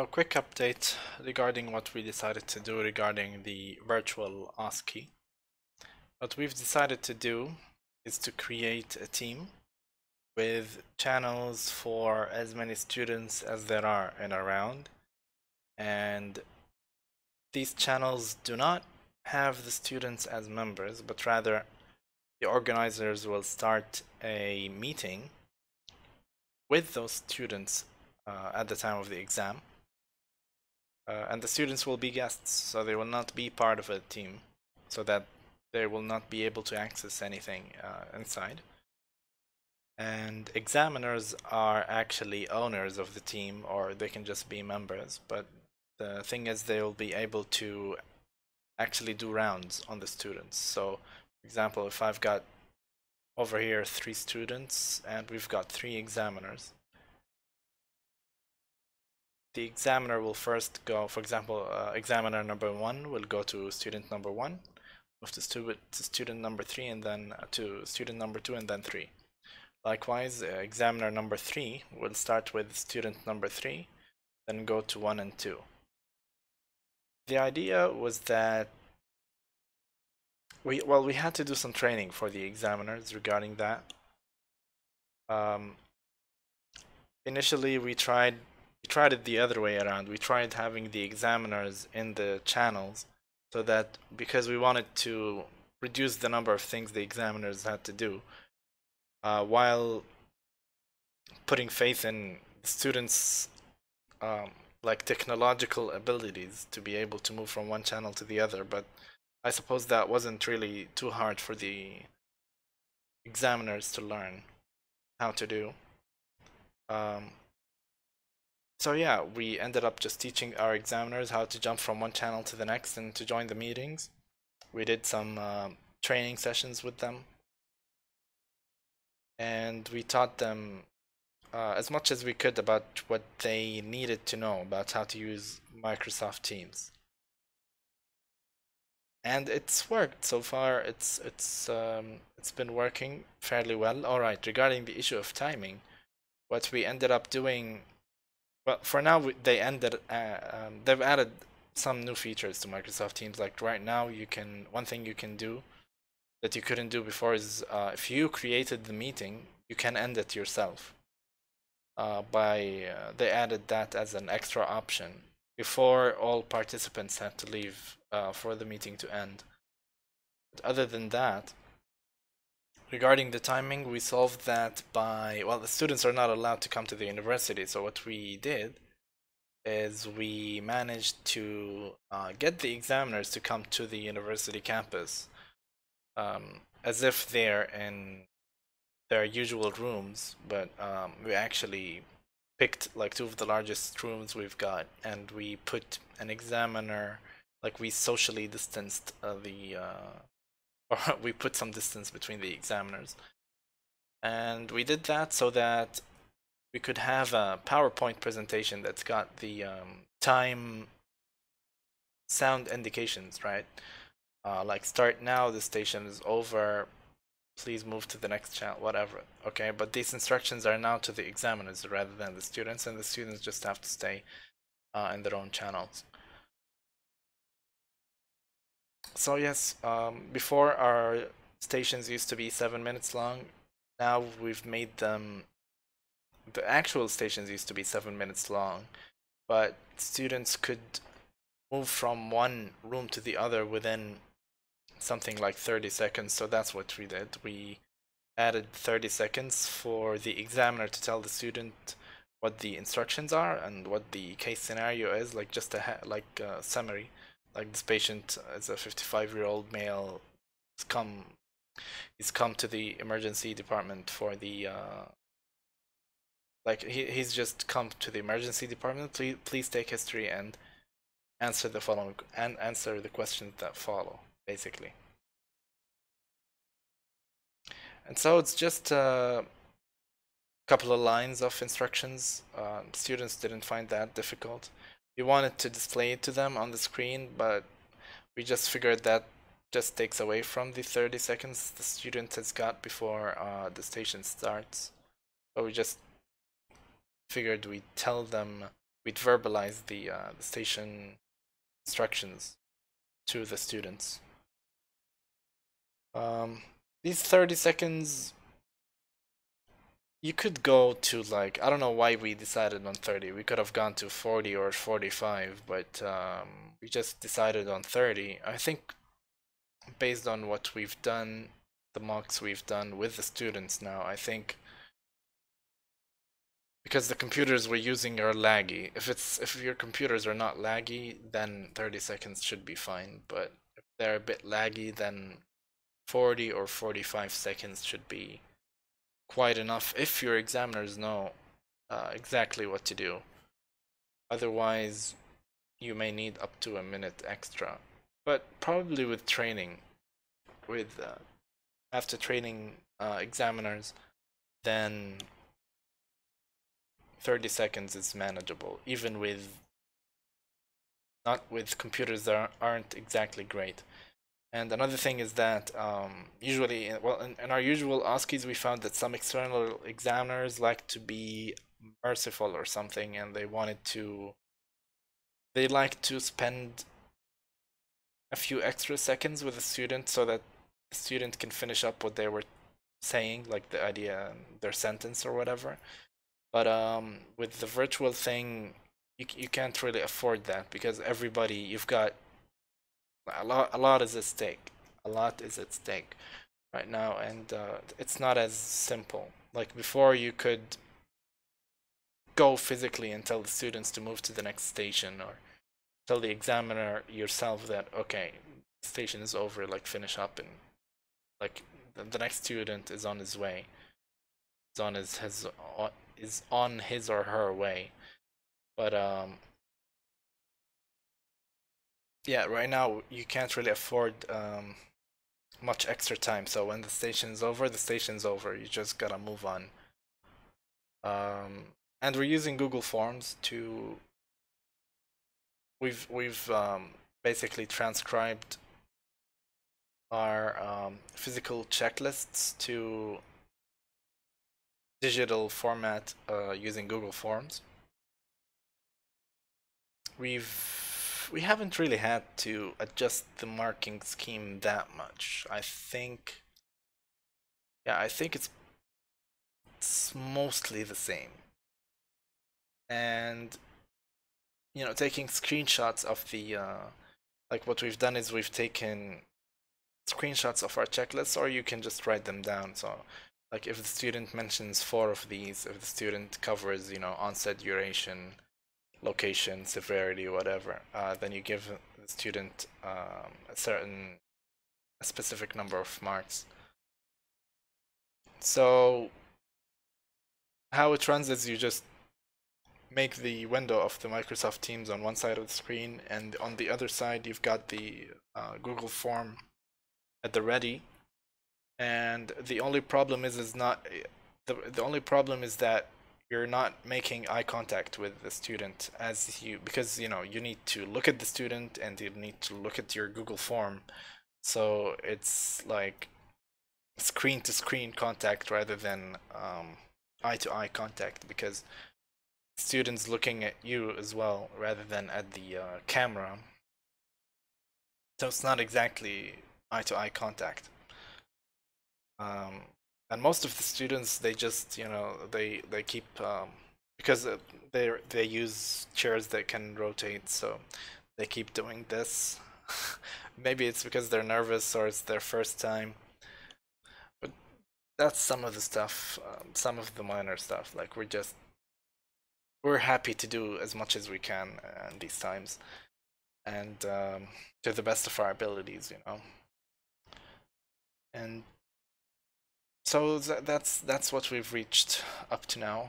So, quick update regarding what we decided to do regarding the virtual OSCE. What we've decided to do is to create a team with channels for as many students as there are in a round, and these channels do not have the students as members, but rather the organizers will start a meeting with those students at the time of the exam. And the students will be guests, so they will not be part of a team, so that they will not be able to access anything inside. And examiners are actually owners of the team, or they can just be members, but the thing is they will be able to actually do rounds on the students. So, for example, if I've got over here 3 students and we've got 3 examiners, the examiner will first go, for example, examiner number 1 will go to student number 1, move to student number 3, and then to student number 2, and then 3. Likewise, examiner number 3 will start with student number 3, then go to 1 and 2. The idea was that we had to do some training for the examiners regarding that. Initially, we tried it the other way around. We tried having the examiners in the channels, so that because we wanted to reduce the number of things the examiners had to do, while putting faith in students' like technological abilities to be able to move from one channel to the other. But I suppose that wasn't really too hard for the examiners to learn how to do. So yeah, we ended up just teaching our examiners how to jump from one channel to the next and to join the meetings. We did some training sessions with them, and we taught them as much as we could about what they needed to know about how to use Microsoft Teams. And it's worked so far. It's been working fairly well. All right, regarding the issue of timing, what we ended up doing. But for now, they've added some new features to Microsoft Teams. Like right now, one thing you can do that you couldn't do before is if you created the meeting, you can end it yourself. They added that as an extra option. Before, all participants had to leave for the meeting to end. But other than that, regarding the timing, we solved that by, well, the students are not allowed to come to the university, so what we did is we managed to get the examiners to come to the university campus as if they're in their usual rooms, but we actually picked like 2 of the largest rooms we've got, and we put an examiner, like we socially distanced we put some distance between the examiners. And we did that so that we could have a PowerPoint presentation that's got the time sound indications, right? Like start now, the station is over, please move to the next channel, whatever. Okay, but these instructions are now to the examiners rather than the students, and the students just have to stay in their own channels. So yes, before our stations used to be 7 minutes long. Now we've made them, the actual stations used to be 7 minutes long, but students could move from one room to the other within something like 30 seconds. So that's what we did. We added 30 seconds for the examiner to tell the student what the instructions are and what the case scenario is, like just a summary. Like this patient is a 55-year-old male. He's come to the emergency department for the he's just come to the emergency department. Please take history and answer the following and answer the questions that follow, basically. And so it's just a couple of lines of instructions. Students didn't find that difficult. We wanted to display it to them on the screen, but we just figured that just takes away from the 30 seconds the student has got before the station starts. So we just figured we'd tell them we'd verbalize the station instructions to the students. These 30 seconds, you could go to, like, I don't know why we decided on 30. We could have gone to 40 or 45, but we just decided on 30. I think based on what we've done, the mocks we've done with the students now, I think because the computers we're using are laggy. If your computers are not laggy, then 30 seconds should be fine. But if they're a bit laggy, then 40 or 45 seconds should be quite enough if your examiners know exactly what to do. Otherwise, you may need up to a minute extra. But probably with training, with after training examiners, then 30 seconds is manageable, even with not with computers that aren't exactly great. And another thing is that usually, well, in our usual OSCEs, we found that some external examiners like to be merciful or something, and they like to spend a few extra seconds with a student so that the student can finish up what they were saying, like the idea, their sentence or whatever. But with the virtual thing, you can't really afford that, because everybody, you've got a lot is at stake. A lot is at stake right now, and it's not as simple. Like before, you could go physically and tell the students to move to the next station, or tell the examiner yourself that, okay, station is over, like finish up, and like the next student is on his way, is on his or her way. But yeah, right now you can't really afford much extra time. So when the station's over, the station's over. You just gotta move on. And we're using Google Forms to. We've basically transcribed our physical checklists to digital format using Google Forms. We haven't really had to adjust the marking scheme that much. I think it's mostly the same. And you know, taking screenshots of the like what we've done is we've taken screenshots of our checklists, or you can just write them down. So like if the student mentions 4 of these, if the student covers, you know, onset, duration, location, severity, whatever, then you give the student a specific number of marks. So how it runs is you just make the window of the Microsoft Teams on one side of the screen, and on the other side you've got the Google Form at the ready. And the only problem is that you're not making eye contact with the student as you, because you know you need to look at the student and you need to look at your Google Form. So it's like screen to screen contact rather than eye to eye contact, because students looking at you as well rather than at the camera. So it's not exactly eye to eye contact. And most of the students, they just, you know, they keep, because they use chairs that can rotate, so they keep doing this. Maybe it's because they're nervous or it's their first time. But that's some of the stuff, some of the minor stuff. Like we're happy to do as much as we can in these times, and to the best of our abilities, you know. And so that's what we've reached up to now.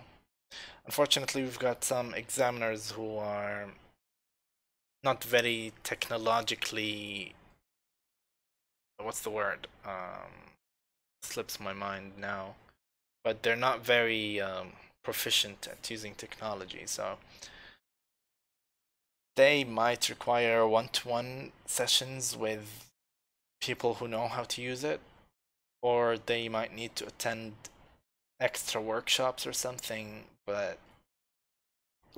Unfortunately, we've got some examiners who are not very technologically, what's the word, slips my mind now, but they're not very proficient at using technology, so they might require one-to-one sessions with people who know how to use it, or they might need to attend extra workshops or something. But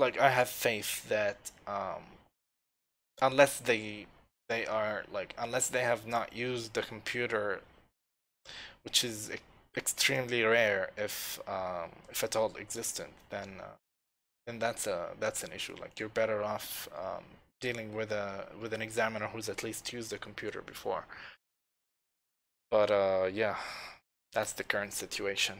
like I have faith that unless they are like, unless they have not used the computer, which is extremely rare, if at all existent, then that's an issue. Like, you're better off dealing with an examiner who's at least used a computer before. But yeah, that's the current situation.